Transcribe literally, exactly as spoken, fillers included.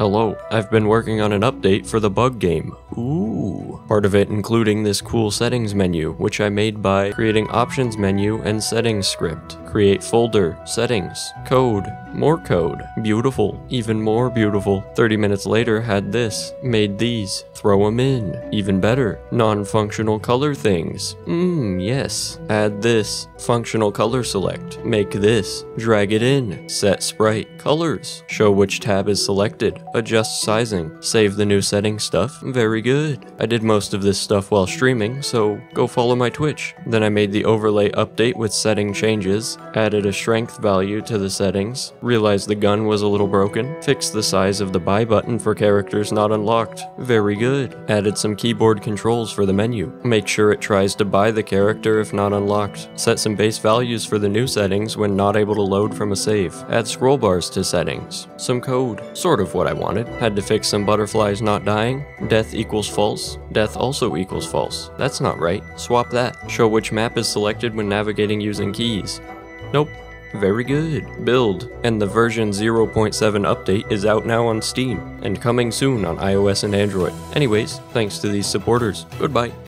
Hello, I've been working on an update for the bug game. Ooh. Part of it including this cool settings menu, which I made by creating options menu and settings script. Create folder, settings, code, more code. Beautiful, even more beautiful. thirty minutes later had this, made these, throw them in. Even better, non-functional color things. Mmm, yes. Add this, functional color select. Make this, drag it in. Set sprite, colors. Show which tab is selected. Adjust sizing, save the new setting stuff, very good. I did most of this stuff while streaming, so go follow my Twitch. Then I made the overlay update with setting changes, added a strength value to the settings, realized the gun was a little broken, fixed the size of the buy button for characters not unlocked, very good. Added some keyboard controls for the menu, make sure it tries to buy the character if not unlocked, set some base values for the new settings when not able to load from a save, add scroll bars to settings, some code, sort of what I wanted, had to fix some butterflies not dying, death equals false, death also equals false, that's not right, swap that, show which map is selected when navigating using keys, nope. Very good. Build. And the version zero point seven update is out now on Steam, and coming soon on iOS and Android. Anyways, thanks to these supporters. Goodbye.